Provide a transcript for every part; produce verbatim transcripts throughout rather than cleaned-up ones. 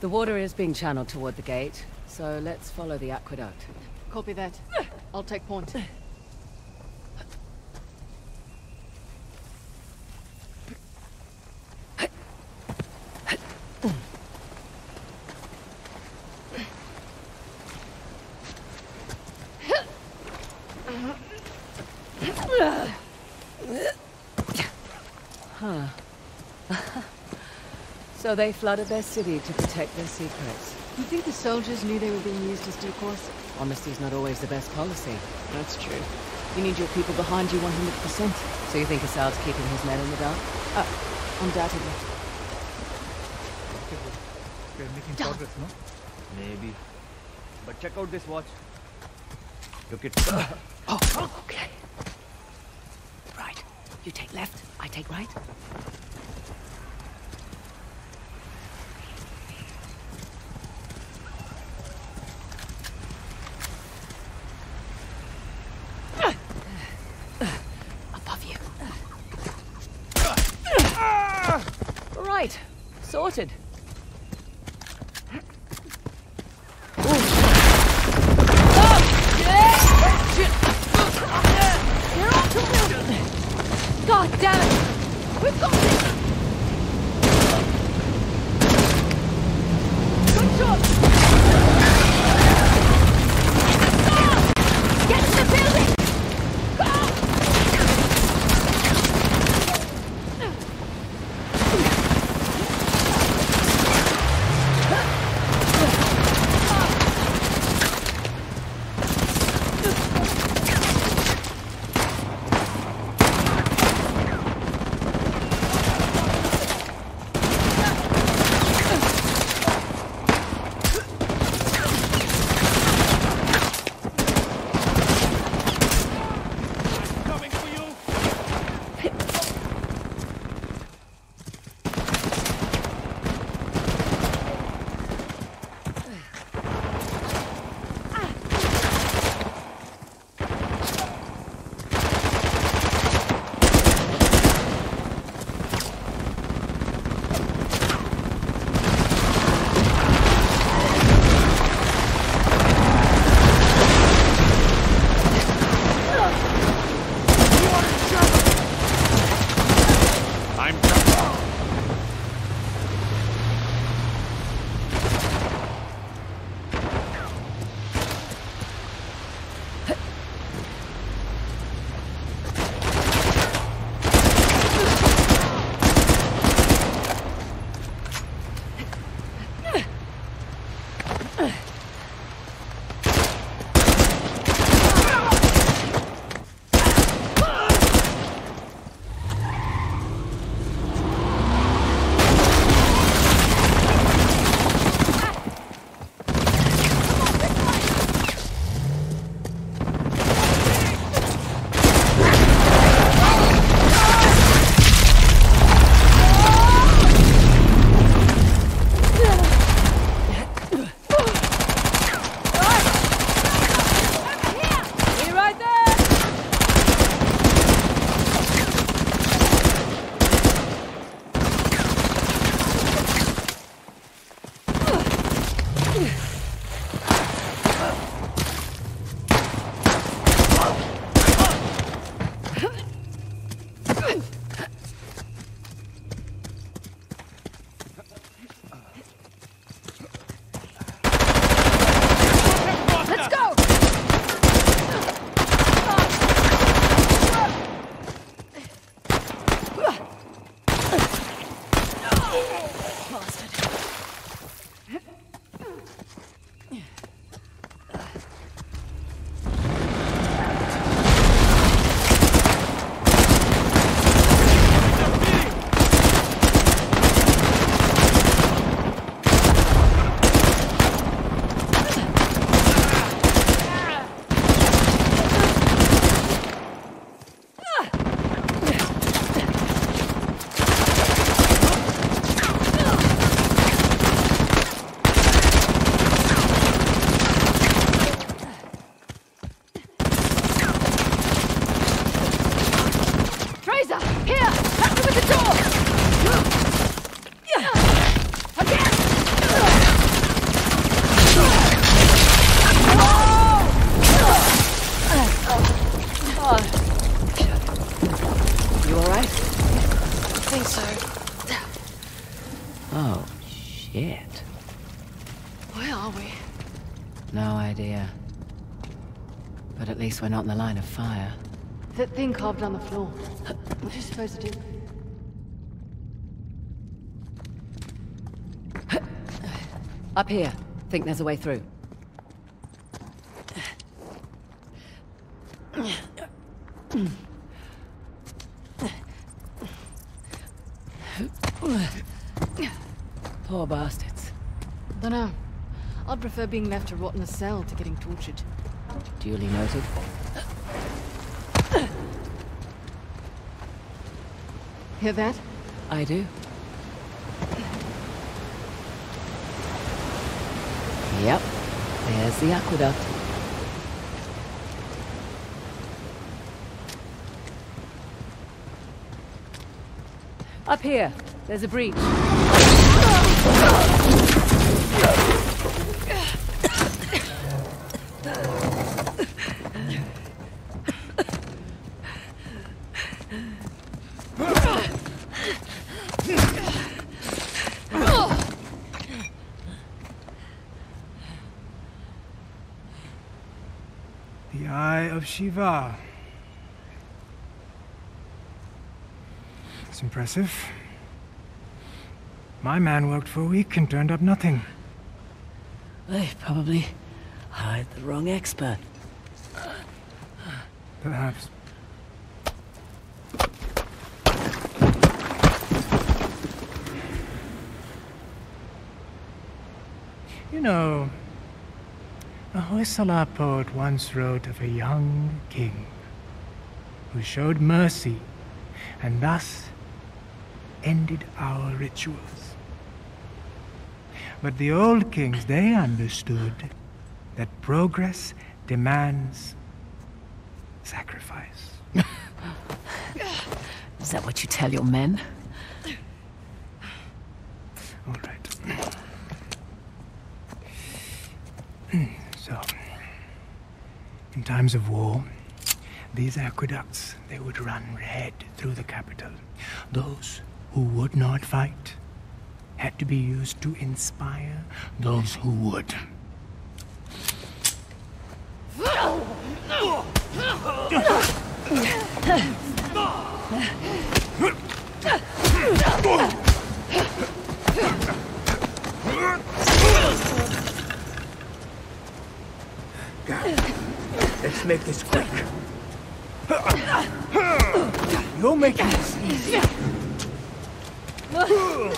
The water is being channeled toward the gate, so let's follow the aqueduct. Copy that. I'll take point. Huh. So they flooded their city to protect their secrets. You think the soldiers knew they were being used as decoys? Honesty's not always the best policy. That's true. You need your people behind you one hundred percent. So you think Asav's keeping his men in the dark? Oh, undoubtedly. Okay, we're making progress, no? Maybe. But check out this watch. Look at... Oh, okay. Right. You take left, I take right. Sorted. God damn it! We've got this! Good shot! Get to the building! Oh, shit. Where are we? No idea. But at least we're not in the line of fire. That thing carved on the floor. What are you supposed to do? Up here. Think there's a way through. Poor bastards. Dunno. I'd prefer being left to rot in a cell to getting tortured. Duly noted. Hear that? I do. Yep. There's the aqueduct. Up here. There's a breach. The Eye of Shiva. It's impressive. My man worked for a week and turned up nothing. They probably hired the wrong expert. Perhaps. You know, a Hoysala poet once wrote of a young king who showed mercy and thus ended our rituals. But the old kings, they understood that progress demands sacrifice. Is that what you tell your men? All right. So, in times of war, these aqueducts, they would run red through the capital. Those who would not fight had to be used to inspire those who would. God, let's make this quick. You're making this easy. You're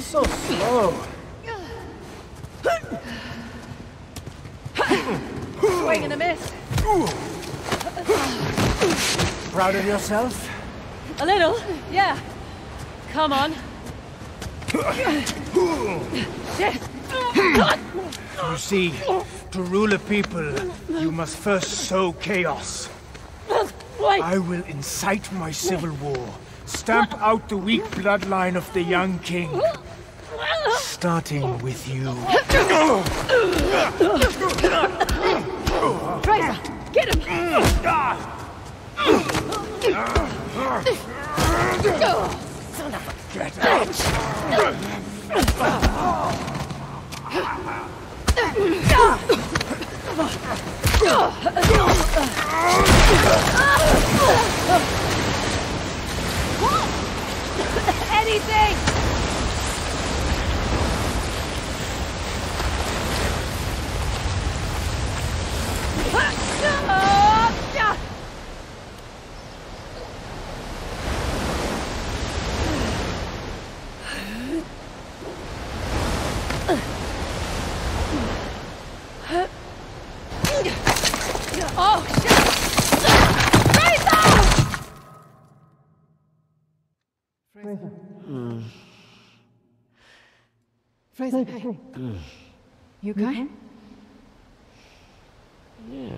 so slow. Swing and a miss. Proud of yourself? A little, yeah. Come on. You see, to rule a people, you must first sow chaos. Wait. I will incite my civil war. Stamp out the weak bloodline of the young king. Starting with you. Traitor! Get him! Son of a get out! Anything! Oh, shit! Fraser. Mm. Fraser, hey. Mm. You okay? Yeah. I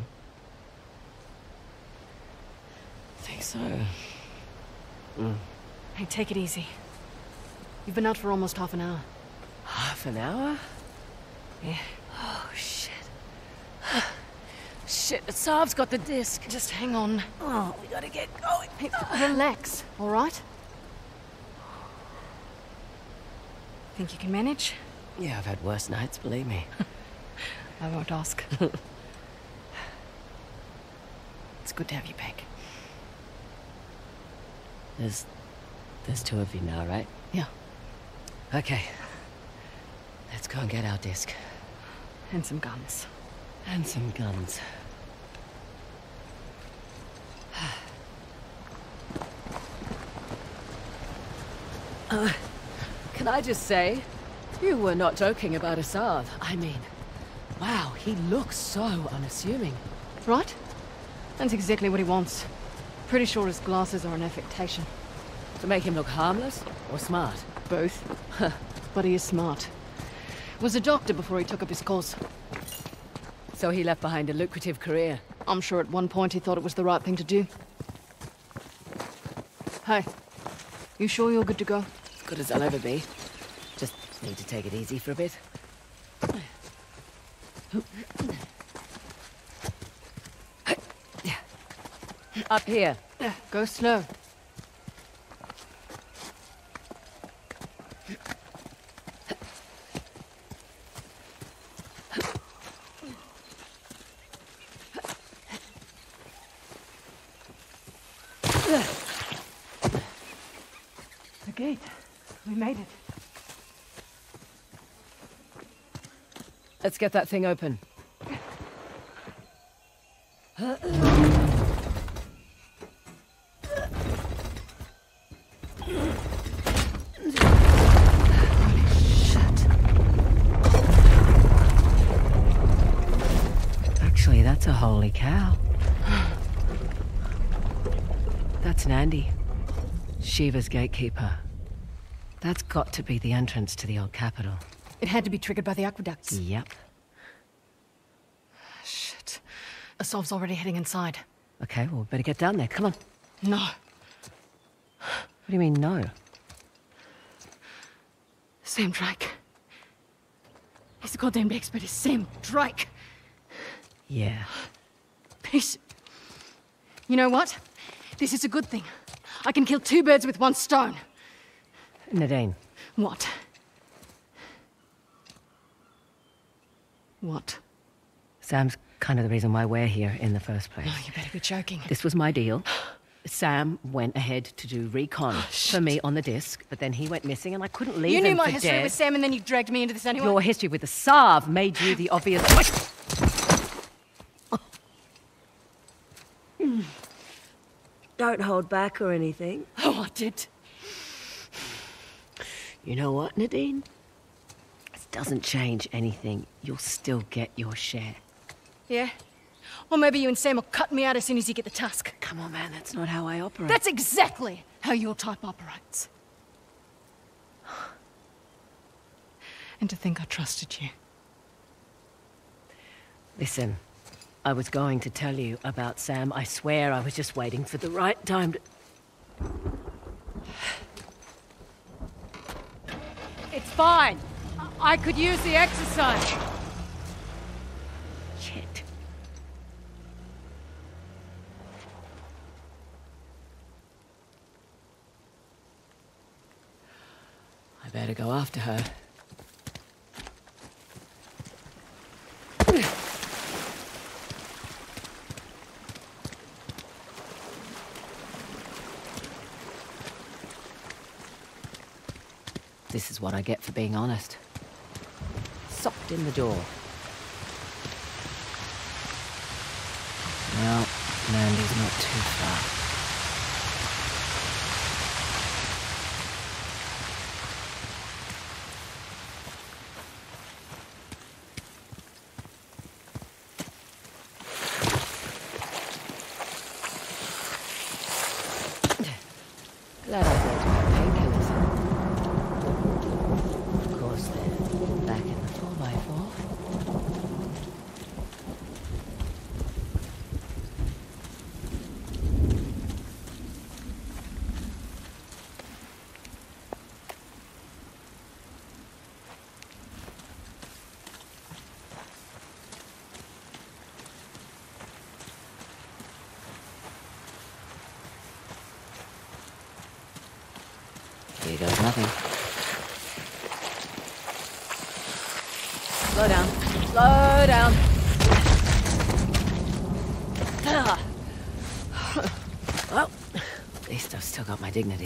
think so. Mm. Hey, take it easy. You've been out for almost half an hour. Half an hour? Yeah. Oh, shit. Shit, Asav's got the disc. Just hang on. Oh, we gotta get going. Hey, relax, all right? Think you can manage? Yeah, I've had worse nights, believe me. I won't ask. It's good to have you back. There's... there's two of you now, right? Yeah. Okay. Let's go and get our disc. And some guns. And some guns. Uh, can I just say, you were not joking about Asav. I mean, wow, he looks so unassuming. Right? That's exactly what he wants. Pretty sure his glasses are an affectation. To make him look harmless or smart? Both. But he is smart. Was a doctor before he took up his cause. So he left behind a lucrative career. I'm sure at one point he thought it was the right thing to do. Hey, you sure you're good to go? As good as I'll ever be. Just need to take it easy for a bit. Up here. Go slow. The gate. We made it. Let's get that thing open. Holy cow. That's Nandi, Shiva's gatekeeper. That's got to be the entrance to the old capital. It had to be triggered by the aqueducts. Yep. Shit. Asov's already heading inside. Okay, well, we better get down there. Come on. No. What do you mean, no? Sam Drake. He's the goddamn expert. It's Sam Drake. Yeah. Peace. You know what? This is a good thing. I can kill two birds with one stone. Nadine. What? What? Sam's kind of the reason why we're here in the first place. Oh, you better be joking. This was my deal. Sam went ahead to do recon oh, for me on the disc, but then he went missing and I couldn't leave him for dead. You knew my history with Sam and then you dragged me into this anyway? Your history with the Asav made you the obvious... Don't hold back or anything. Oh, I did. You know what, Nadine? This doesn't change anything. You'll still get your share. Yeah? Or maybe you and Sam will cut me out as soon as you get the tusk. Come on, man, that's not how I operate. That's exactly how your type operates. And to think I trusted you. Listen. I was going to tell you about Sam. I swear I was just waiting for the right time to... It's fine. I, I could use the exercise. Shit. I better go after her. This is what I get for being honest. Socked in the door. Well, Nandi's not too far. Glad I got my painkillers. Back in the four by four. Here goes nothing. Slow down. Slow down. Well, at least I've still got my dignity.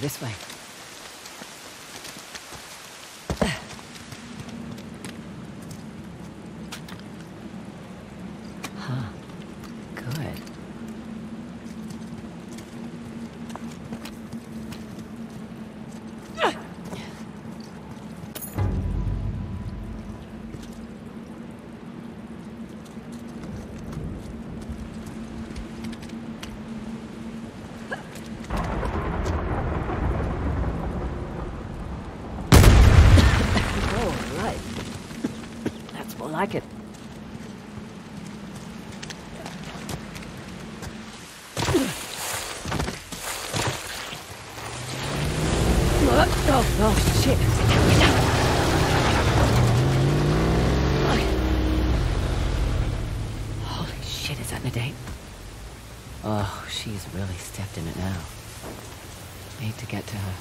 This way. Like it. Oh, oh shit. Holy shit, is that Nadine? Oh, she's really stepped in it now. Need to get to her.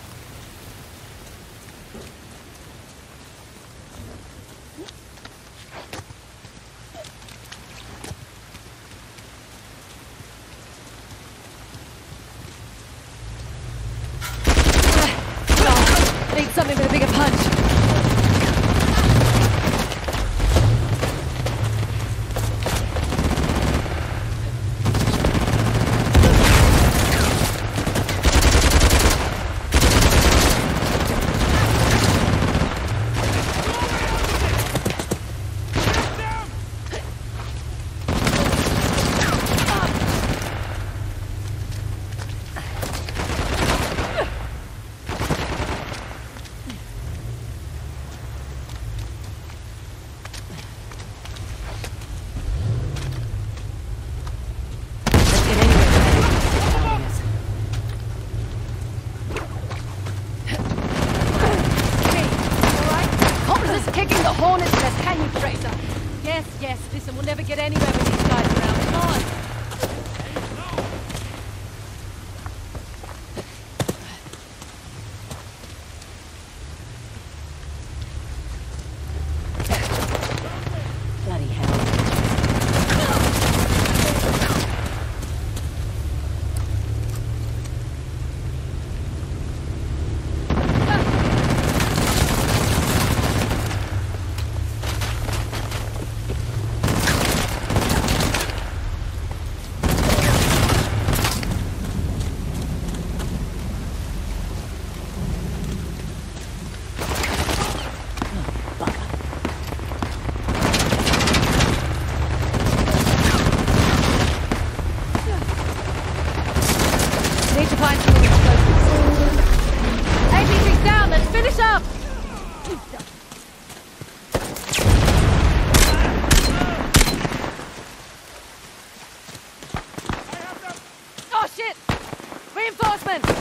open!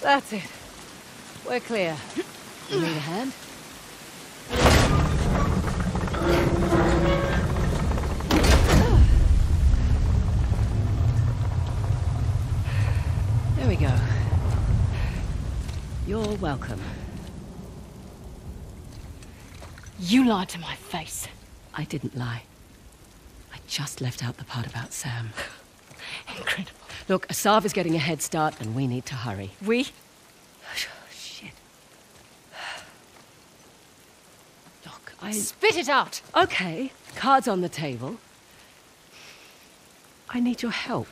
That's it. We're clear. You need a hand? There we go. You're welcome. You lied to my face. I didn't lie. I just left out the part about Sam. Incredible. Look, Asav is getting a head start, and we need to hurry. We? Oh, shit. Look, I... Spit it out! Okay, cards on the table. I need your help.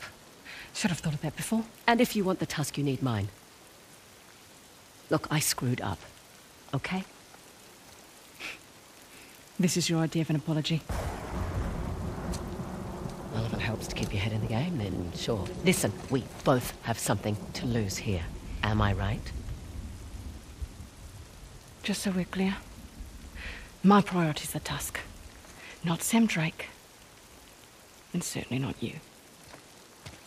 Should have thought of that before. And if you want the tusk, you need mine. Look, I screwed up. Okay? This is your idea of an apology. Well, if it helps to keep your head in the game, then sure. Listen, we both have something to lose here. Am I right? Just so we're clear, my priority's the tusk, not Sam Drake, and certainly not you.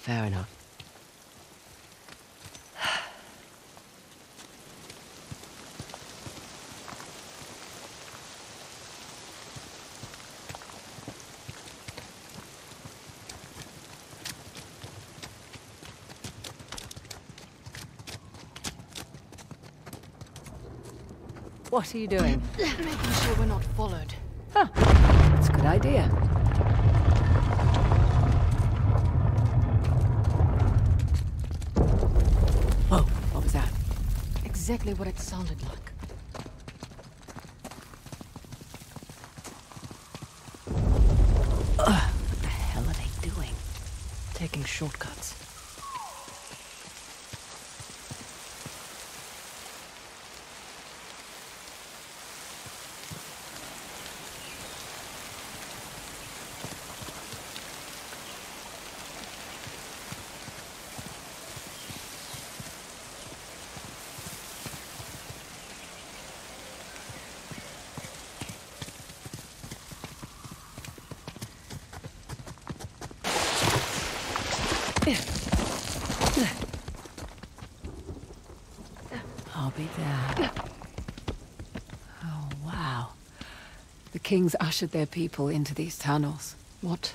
Fair enough. What are you doing? Making sure we're not followed. Huh. That's a good idea. Whoa, what was that? Exactly what it sounded like. Ugh, what the hell are they doing? Taking shortcuts. I'll be there. Oh, wow. The kings ushered their people into these tunnels. What?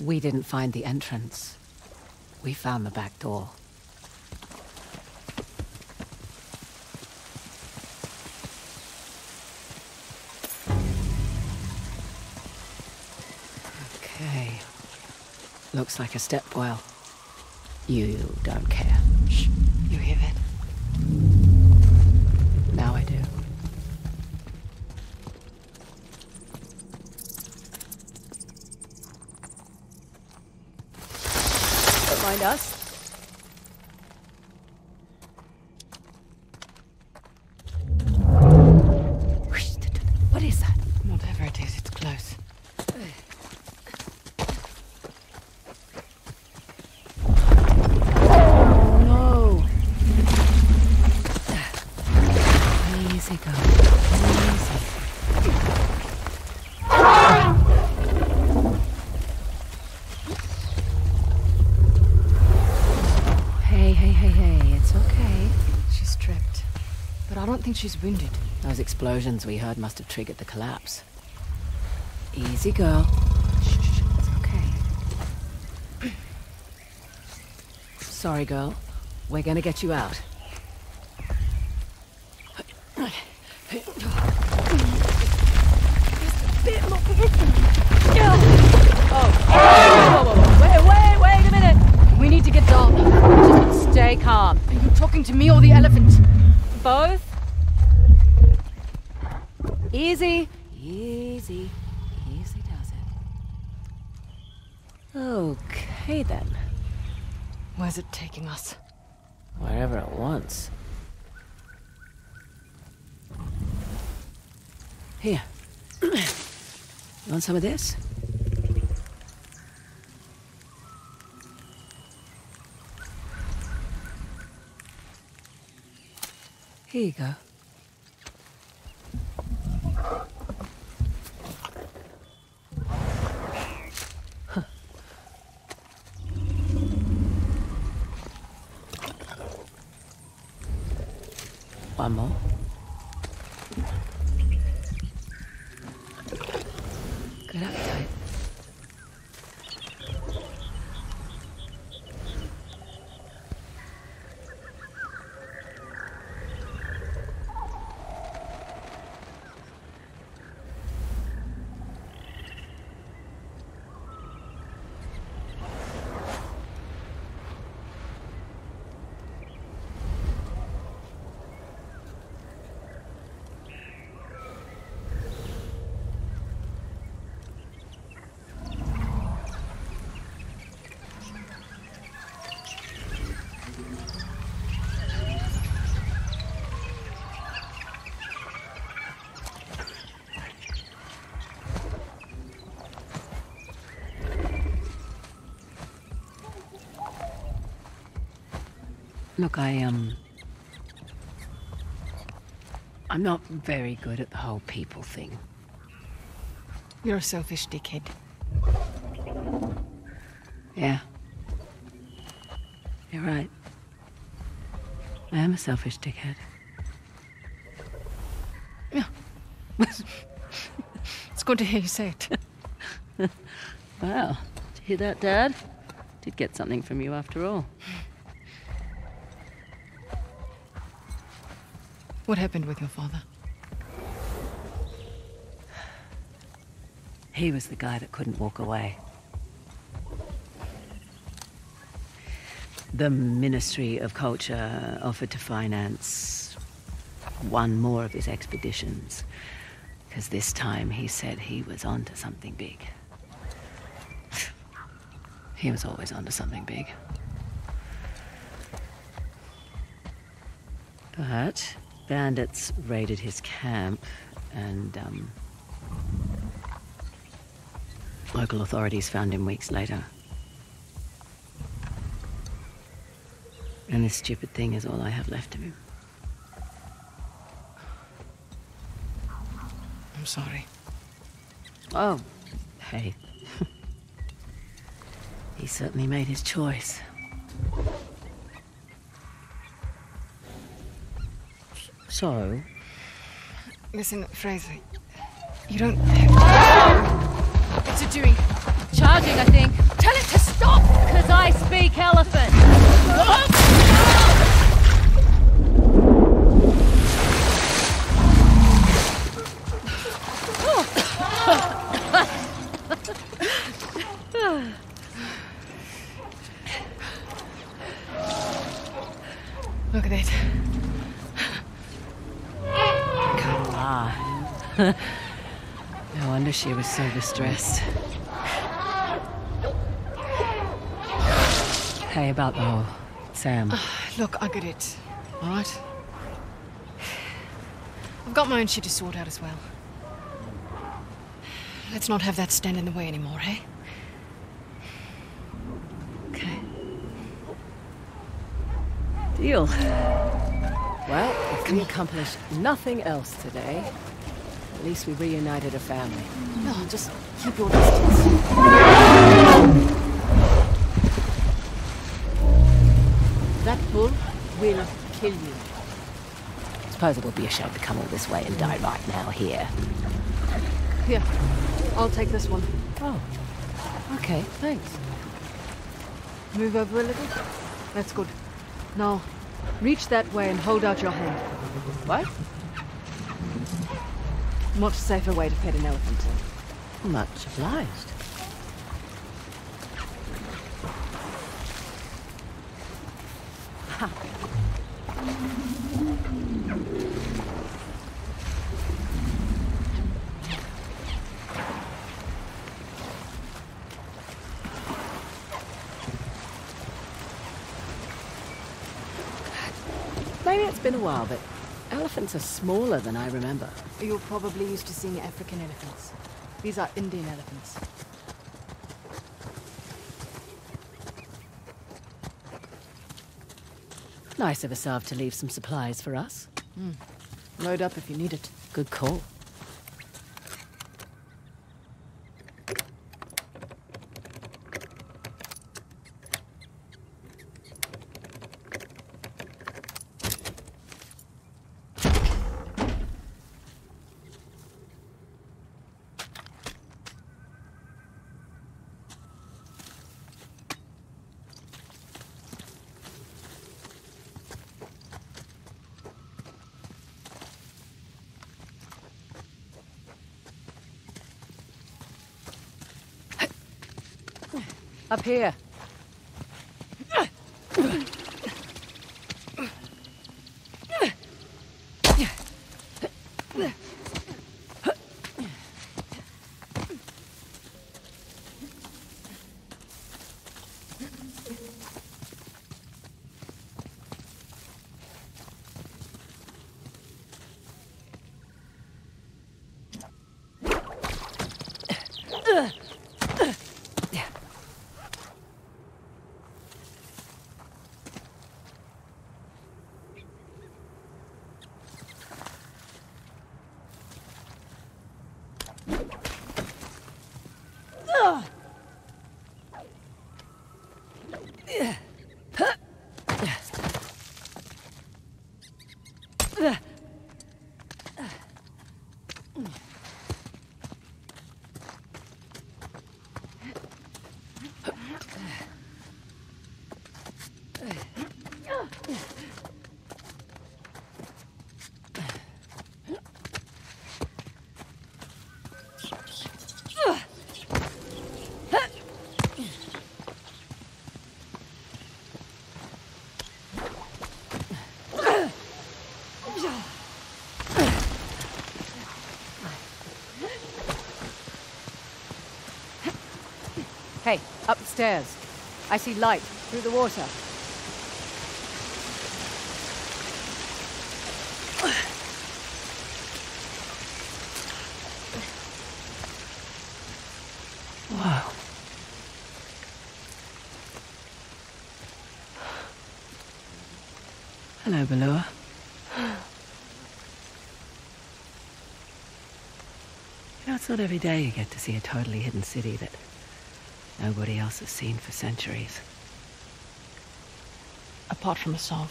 We didn't find the entrance. We found the back door. Okay. Looks like a stepwell. You don't care. Shh. You hear that? Now I do. Don't mind us. What is that? Whatever it is, it's close. She's wounded. Those explosions we heard must have triggered the collapse. Easy, girl. Shh, shh, it's okay. Sorry, girl. We're gonna get you out. Oh, wait, wait, wait a minute! We need to get down. Just stay calm. Are you talking to me or the elephant? Both? Easy, easy, easy does it. Okay then. Where's it taking us? Wherever it wants. Here. Want some of this? Here you go. Huh. One more. Good appetite. Look, I, um... I'm not very good at the whole people thing. You're a selfish dickhead. Yeah. You're right. I am a selfish dickhead. Yeah. It's good to hear you say it. Wow. Did you hear that, Dad? Did get something from you after all. What happened with your father? He was the guy that couldn't walk away. The Ministry of Culture offered to finance one more of his expeditions, because this time he said he was onto something big. He was always onto something big. But bandits raided his camp, and um, local authorities found him weeks later. And this stupid thing is all I have left of him. I'm sorry. Oh, hey. He certainly made his choice. So... Listen, Fraser, you don't have to... What's it doing? Charging, I think. Tell it to stop! Because I speak elephant. Oh. Look at it. No wonder she was so distressed. Hey, about the whole Sam. Uh, look, I get it. All right? I've got my own shit to sort out as well. Let's not have that stand in the way anymore, eh? Okay. Deal. Well, if we accomplish nothing else today, at least we reunited a family. No, just keep your distance. That bull will kill you. Suppose it would be a shame to come all this way and die right now here. Here, I'll take this one. Oh, okay, thanks. Move over a little. That's good. Now, reach that way and hold out your hand. What? Much safer way to pet an elephant. Much obliged. Ha. Maybe it's been a while, but elephants are smaller than I remember. You're probably used to seeing African elephants. These are Indian elephants. Nice of Asav to leave some supplies for us. Mm. Load up if you need it. Good call. Up here. Hey, up the stairs. I see light through the water. Wow. Hello, Belur. You know, it's not every day you get to see a totally hidden city that nobody else has seen for centuries. Apart from Asav.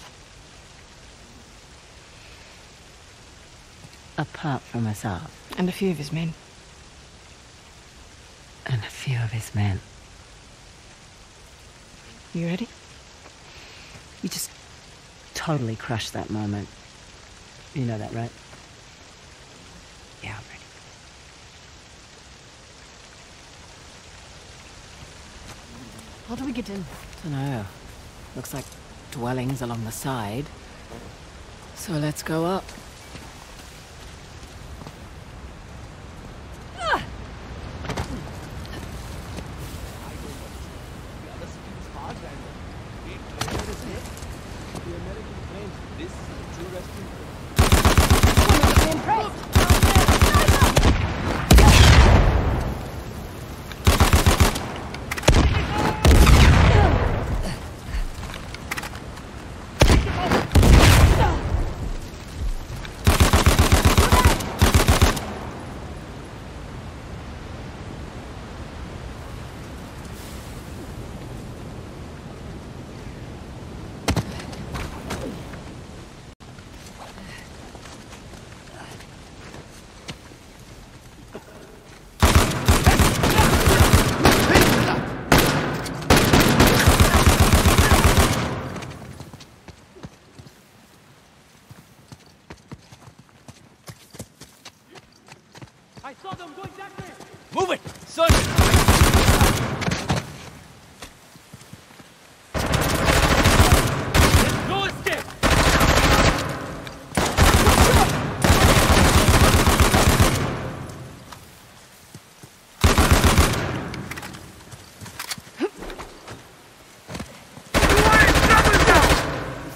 Apart from Asav. And a few of his men. And a few of his men. You ready? You just totally crushed that moment. You know that, right? Yeah, I'm ready. How do we get in? Dunno. Looks like dwellings along the side. So let's go up.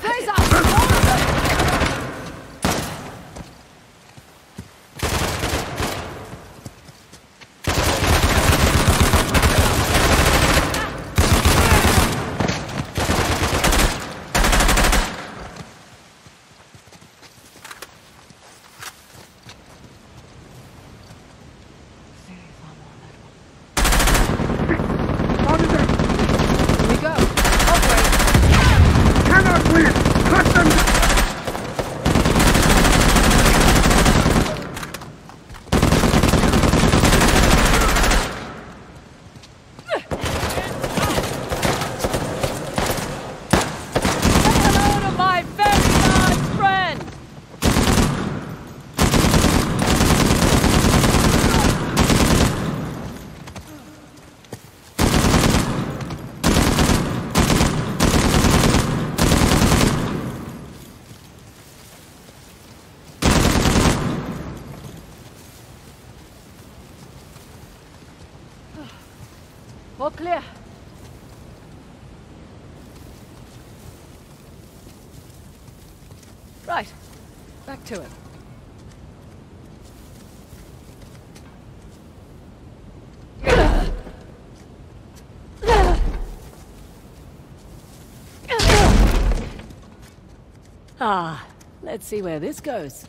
Hoysala! All clear. Right, back to it. Ah, let's see where this goes.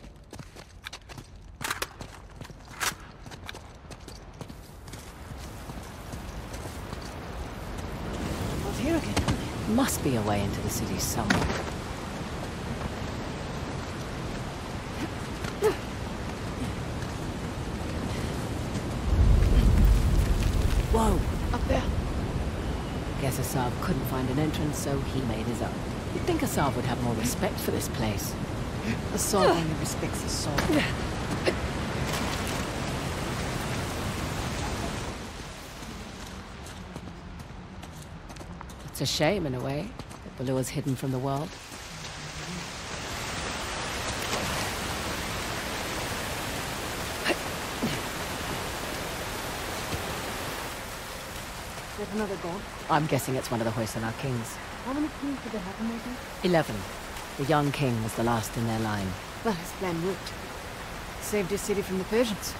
What's here again? Must be a way into the city somewhere. Whoa! Up there. Guess Asav couldn't find an entrance, so he made his own. You'd think Asav would have more respect for this place. Asav only respects Asav. It's a shame, in a way, that Belur is hidden from the world. There's another god? I'm guessing it's one of the Hoysala kings. How many kings did they have in there? Eleven. The young king was the last in their line. Well, his plan worked. Saved his city from the Persians.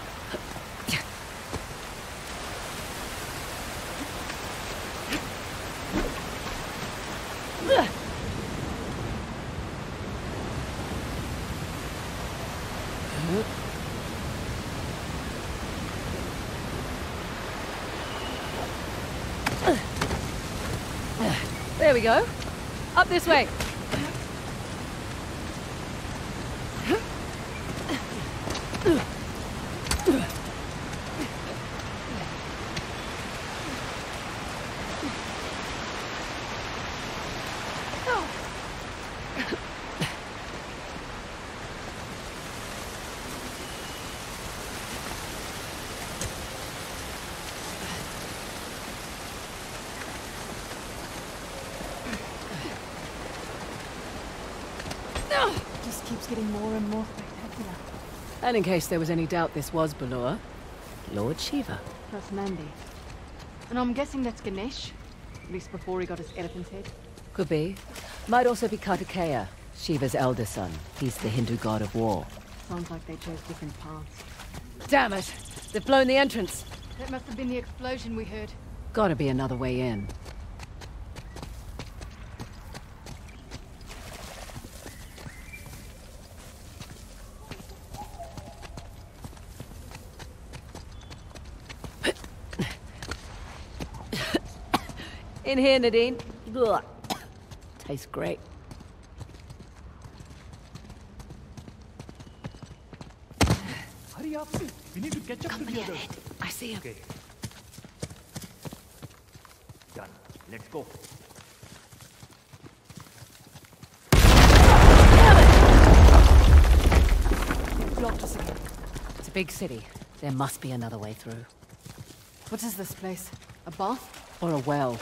There we go. Up this way. Keeps getting more and more spectacular. And in case there was any doubt this was Belur, Lord Shiva. That's Nandi. And I'm guessing that's Ganesh, at least before he got his elephant's head. Could be. Might also be Kartikeya, Shiva's elder son. He's the Hindu god of war. Sounds like they chose different paths. Damn it! They've blown the entrance! That must have been the explosion we heard. Gotta be another way in. In here, Nadine. Blah. Tastes great. Hurry up. We need to catch up Come to the others. I see him. Okay. Done. Let's go. They blocked us again. It's a big city. There must be another way through. What is this place? A bath? Or a well?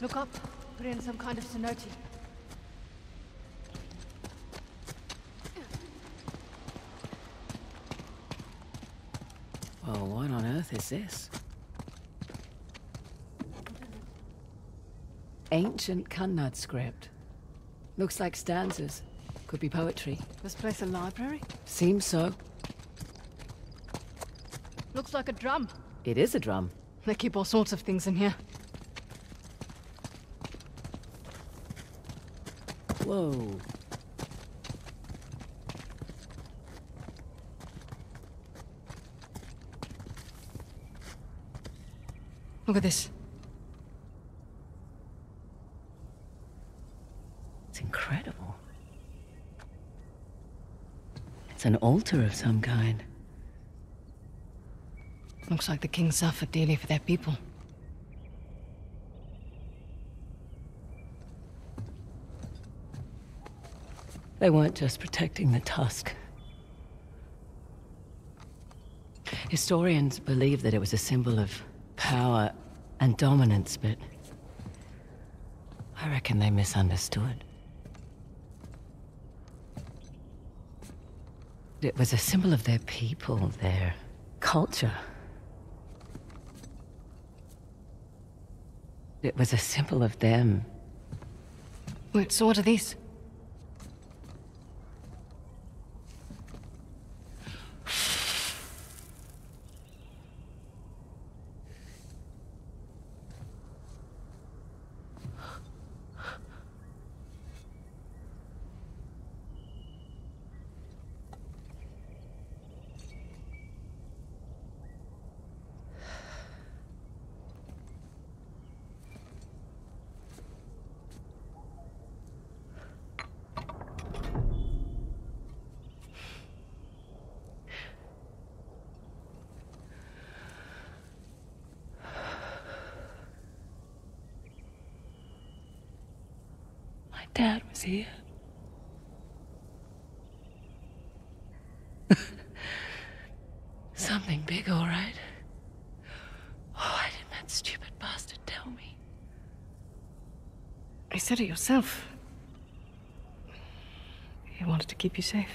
Look up. We're in some kind of cenote. Oh, what on earth is this? Ancient Kannada script. Looks like stanzas. Could be poetry. This place a library? Seems so. Looks like a drum. It is a drum. They keep all sorts of things in here. Whoa. Look at this. It's incredible. It's an altar of some kind. Looks like the king suffered dearly for their people. They weren't just protecting the tusk. Historians believe that it was a symbol of power and dominance, but I reckon they misunderstood. It was a symbol of their people, their culture. It was a symbol of them. Wait, so what are these? Dad was here. Something big, all right. Oh, why didn't that stupid bastard tell me? You said it yourself. He wanted to keep you safe.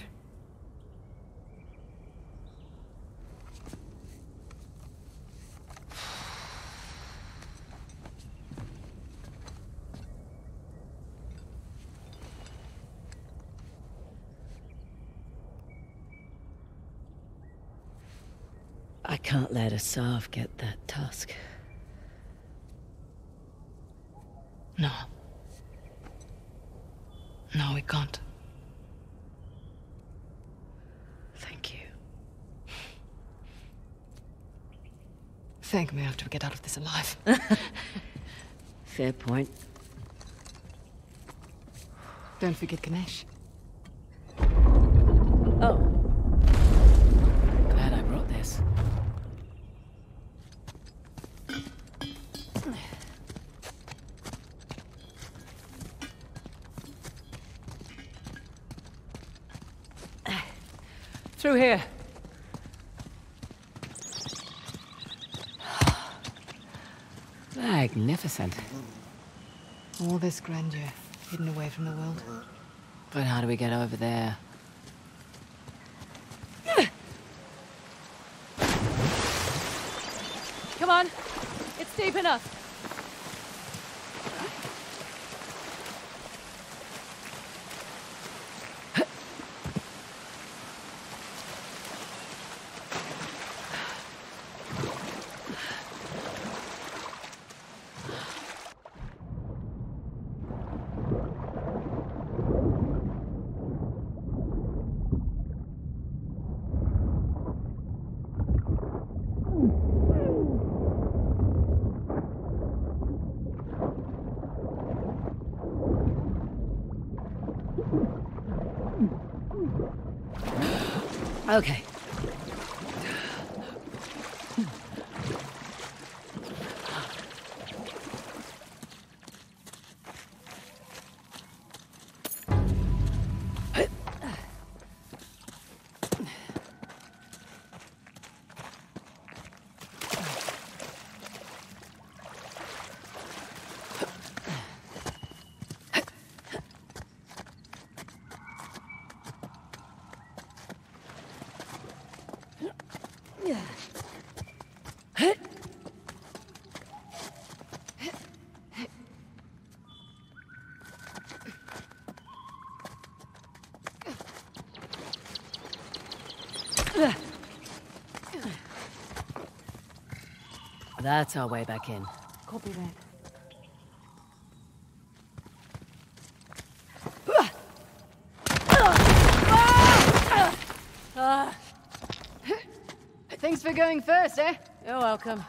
Can't let Asav get that tusk. No. No, we can't. Thank you. Thank me after we get out of this alive. Fair point. Don't forget Ganesh. Oh. Through here. Magnificent. All this grandeur hidden away from the world. But how do we get over there? Come on, it's deep enough. Okay. That's our way back in. Copy that. Uh, thanks for going first, eh? You're welcome.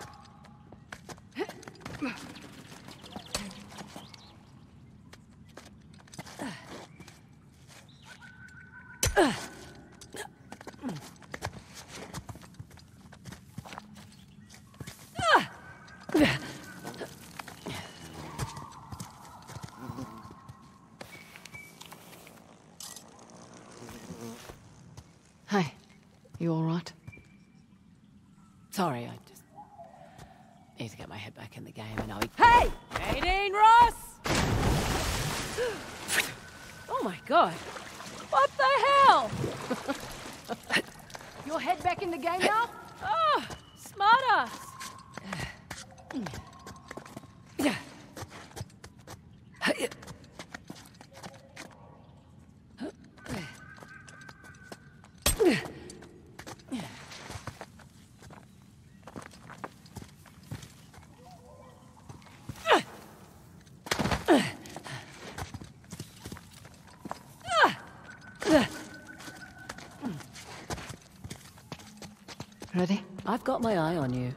Sorry, I just need to get my head back in the game and I'll be... Hey! Nadine Ross! Oh my god! What the hell? Your head back in the game now? Oh, smart ass! Ready? I've got my eye on you.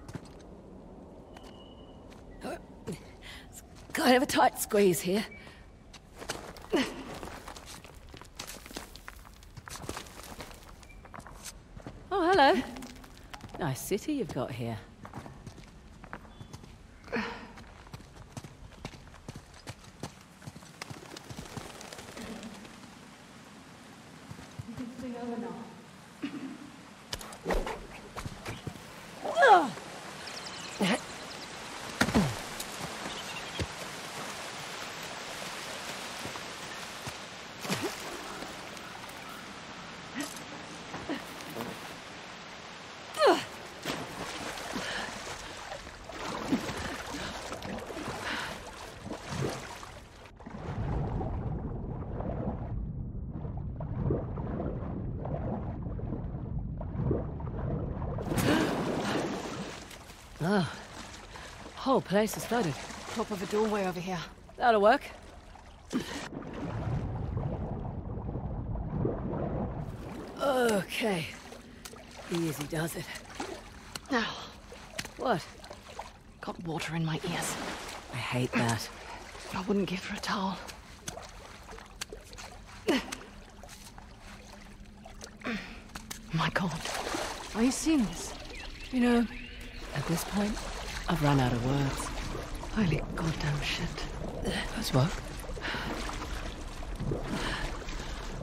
It's kind of a tight squeeze here. Oh, hello. Nice city you've got here. Whole place is flooded. Top of a doorway over here. That'll work. Okay. Easy does it. Now. Oh. What? Got water in my ears. I hate that. But I wouldn't give her a towel. My god. Are you seeing this? You know, at this point... I've run out of words. Holy goddamn shit. That's what?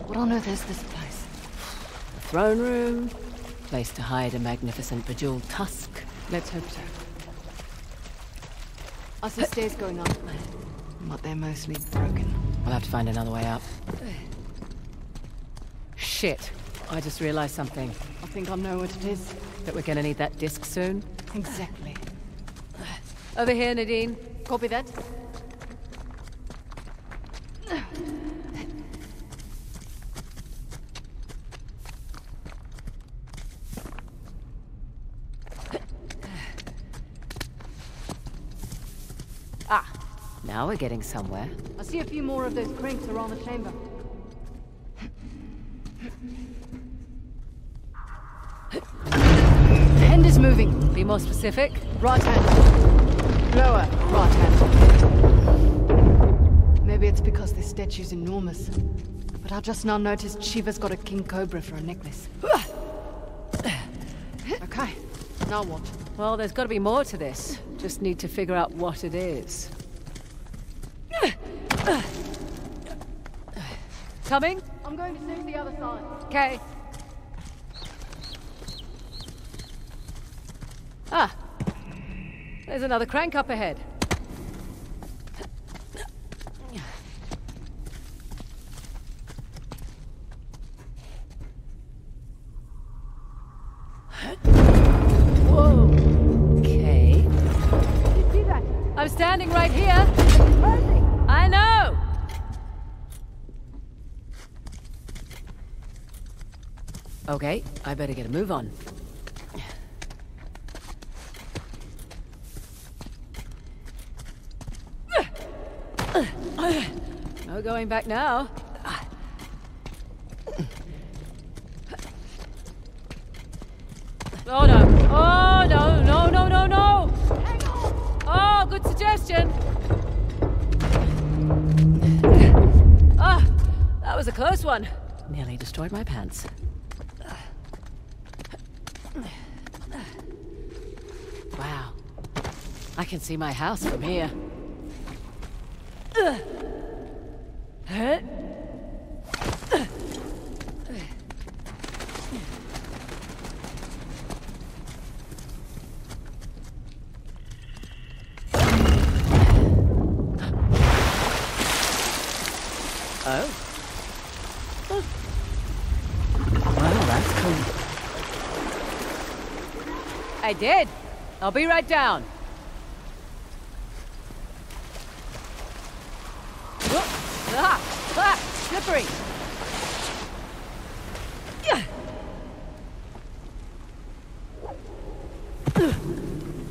What on earth is this place? A throne room, place to hide a magnificent bejeweled tusk. Let's hope so. As the stairs going up, but they're mostly broken. I'll have to find another way up. Shit. I just realized something. I think I know what it is. That we're gonna need that disc soon? Exactly. Over here, Nadine. Copy that. Ah, now we're getting somewhere. I see a few more of those cranks around the chamber. The hand is moving. Be more specific. Right hand. Lower, right hand. Maybe it's because this statue's enormous, but I just now noticed Shiva's got a king cobra for a necklace. Okay, now what? Well, there's got to be more to this. Just need to figure out what it is. Coming? I'm going to move the other side. Okay. Ah. There's another crank up ahead. Whoa. Okay. You see that? I'm standing right here. Perfect. I know. Okay, I better get a move on. No going back now. Oh no. Oh no, no, no, no, no. Hang on. Oh, good suggestion. Ah, oh, that was a close one. Nearly destroyed my pants. Wow. I can see my house from here. Huh? Oh. Huh. Well, that's cool. I did. I'll be right down. Ah, ah, slippery.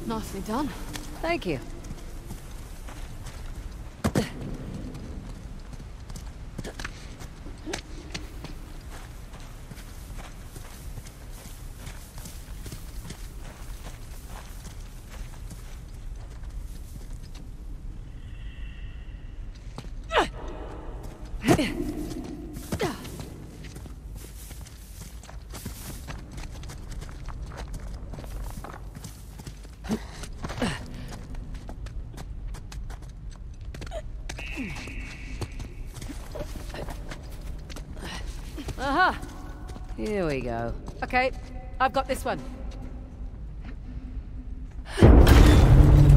Nicely done. Thank you. Aha! Here we go. Okay, I've got this one.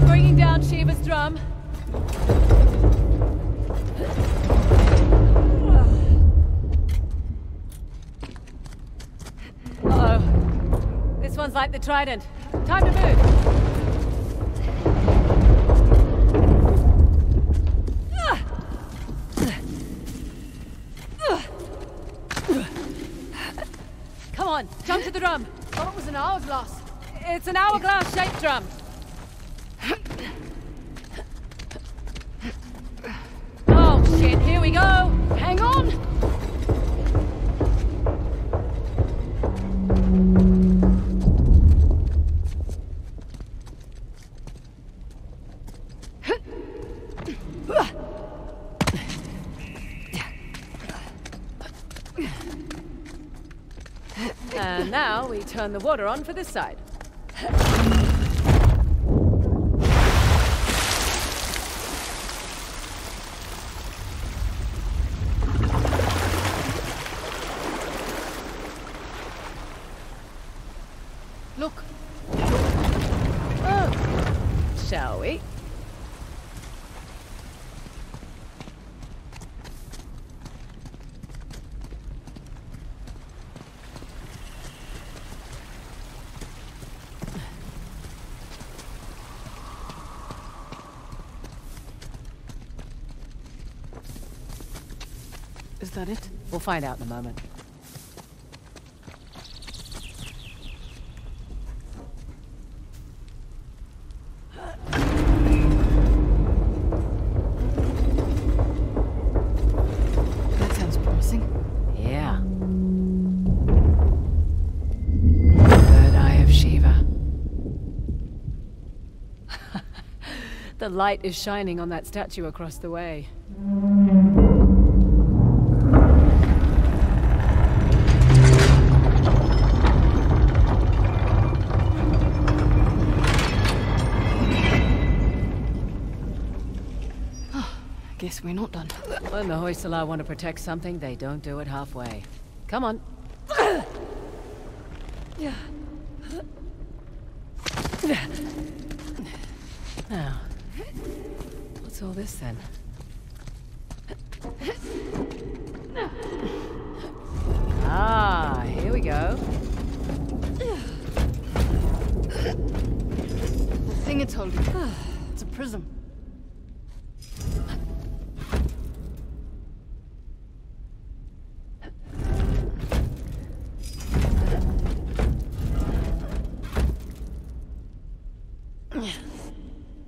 Bringing down Shiva's drum. Uh-oh. This one's like the trident. Time to move. Jump to the drum. Thought it was an hourglass. It's an hourglass-shaped drum. Oh, shit. Here we go. Hang on. And now we turn the water on for this side. Look. Oh. Shall we? Is that it? We'll find out in a moment. That sounds promising. Yeah. Third eye of Shiva. The light is shining on that statue across the way. Guess we're not done. When the Hoysala want to protect something, they don't do it halfway. Come on. Yeah. Now, what's all this then? Ah, here we go. The thing it's holding. It's a prism.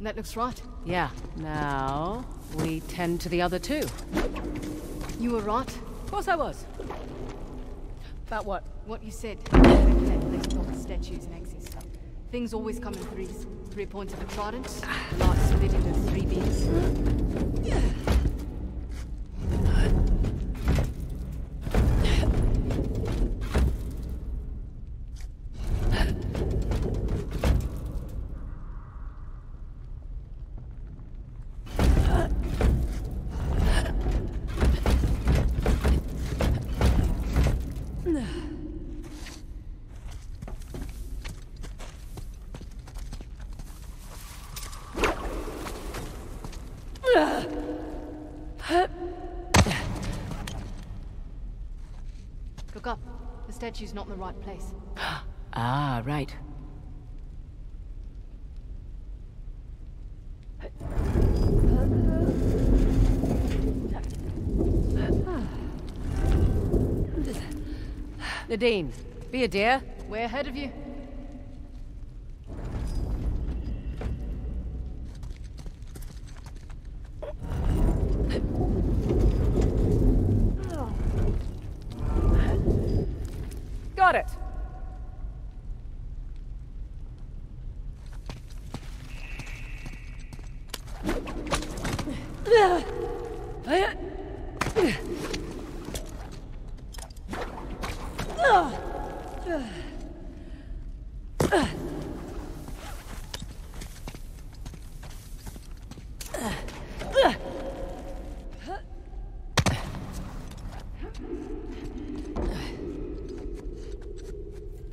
That looks right. Yeah. Now, we tend to the other two. You were right? Of course I was. About what? What you said. Let's talk statues and axes. Things always come in threes. Three points of a trident, the light split into three beams. Yeah. statue's not in the right place. Ah, right. Nadine, be a dear. We're ahead of you. Got it.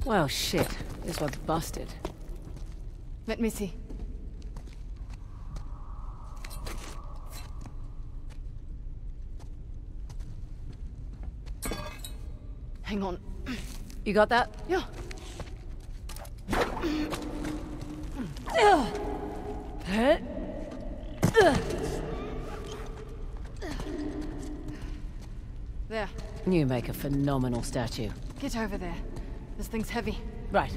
Oh shit, this one's busted. Let me see. Hang on. You got that? Yeah. There. You make a phenomenal statue. Get over there. This thing's heavy. Right.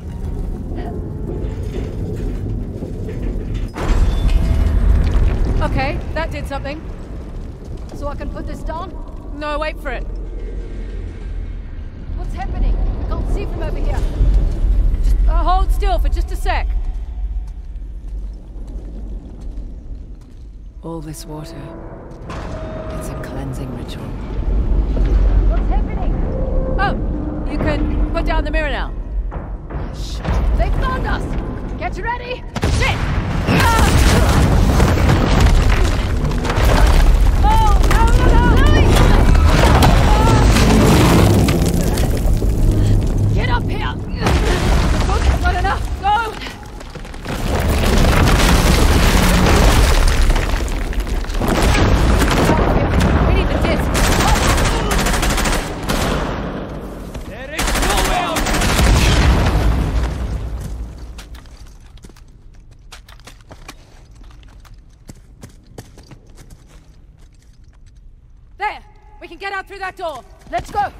Okay, that did something. So I can put this down? No, wait for it. What's happening? I can't see from over here. Just uh, hold still for just a sec. All this water. It's a cleansing ritual. What's happening? Oh, you can... Put down the mirror now. Oh, shit. They found us! Get ready! Shit! Ah! Oh, no, no, no! Ah! Get up here! The book is not enough! Go! We need the disc! Through that door. Let's go.